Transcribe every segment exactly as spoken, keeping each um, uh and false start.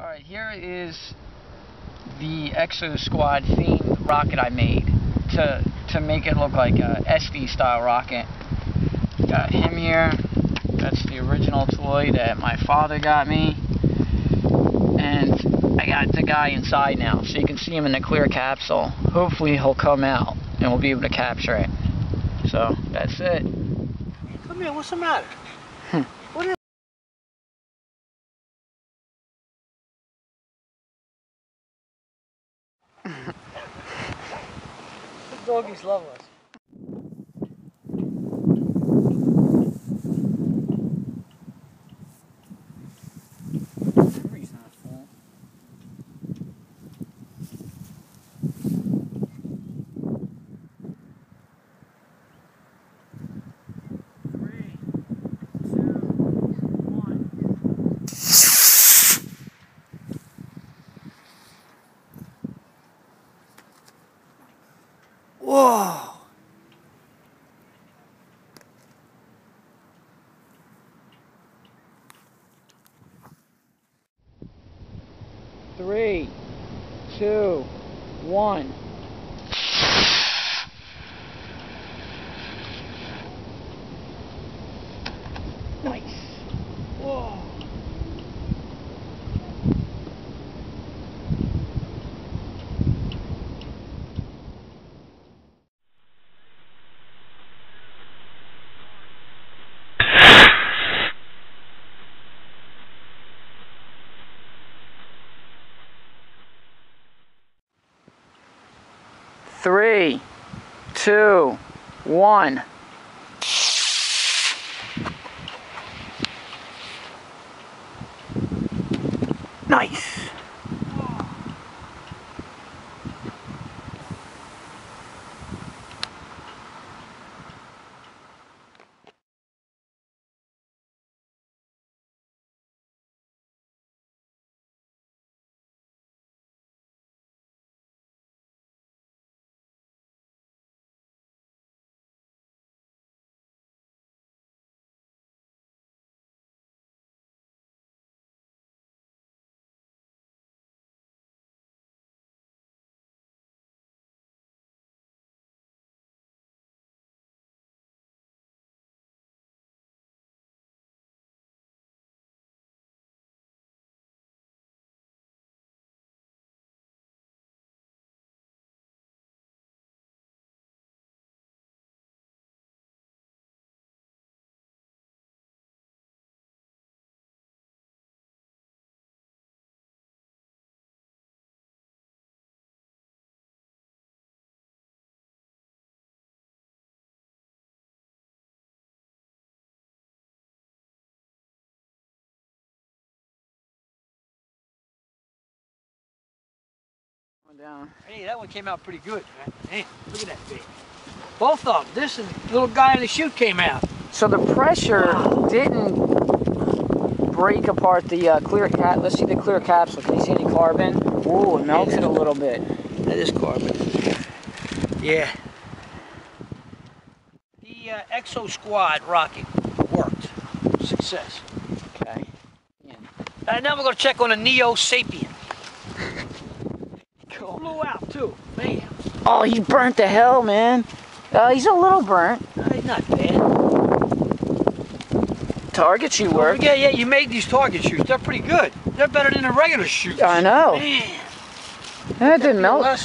Alright, here is the Exo Squad themed rocket I made to, to make it look like a S D style rocket. Got him here. That's the original toy that my father got me. And I got the guy inside now, so you can see him in the clear capsule. Hopefully he'll come out and we'll be able to capture it. So, that's it. Come here, what's the matter? What is The doggies love us. Whoa! Three, two, one. Nice. Whoa. Three, two, one. Nice. Down. Hey, that one came out pretty good, man. Hey, look at that thing. Both of them. This and the little guy in the chute came out. So the pressure wow. didn't break apart the uh, clear cap. Let's see the clear capsule. Can you see any carbon? Ooh, it melted yeah, a little bit. That is carbon. Yeah. The uh, Exo Squad rocket worked. Success. Okay. Yeah. And now we're going to check on a Neo-Sapien. Blew out too, man. Oh, he burnt the hell, man. Uh, he's a little burnt. Uh, he's not bad. Target shoot work. Yeah, yeah, you made these target shoots. They're pretty good. They're better than the regular shoots. I know. Man. That didn't melt. A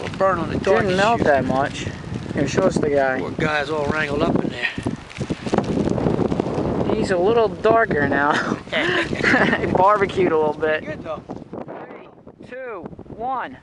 little burn on the target. Didn't melt shoot. that much. Here, show us the guy. Poor guy's all wrangled up in there. He's a little darker now. He barbecued a little bit. Good though. Three, two. One.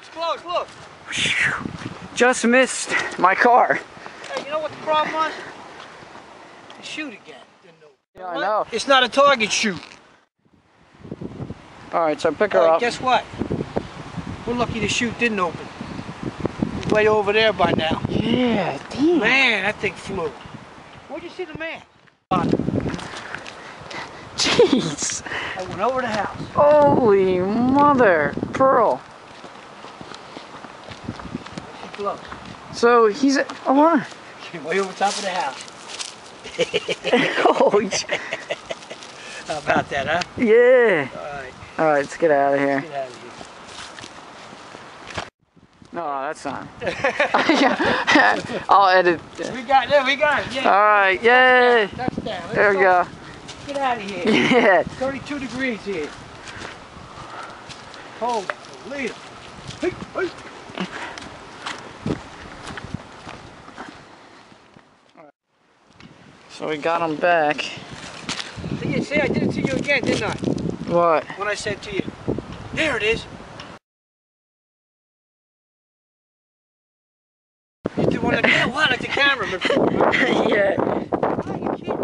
It's close, look. Just missed my car. Hey, you know what the problem was? They shoot again. Yeah, I know. It's not a target shoot. Alright, so pick her right, up. Guess what? We're lucky the chute didn't open. It's way over there by now. Yeah, damn. Man, that thing flew. Where'd you see the man? Jeez. I went over the house. Holy mother, Pearl. So he's at, oh, came way over top of the house. Holy how about that, huh? Yeah. Alright. Alright, let's get out of here. Let's get out of here. No, that's not. I'll edit. We got it, yeah, we got it. Yeah. Alright, yay. Touchdown. Touchdown. There we go. Get out of here. Yeah. thirty-two degrees here. Holy leader. Hey, hey. So we got him back. You see, I did it to you again, didn't I? What? What I said to you. There it is. You did one again. What? At the camera before. Yeah. Why are you kidding?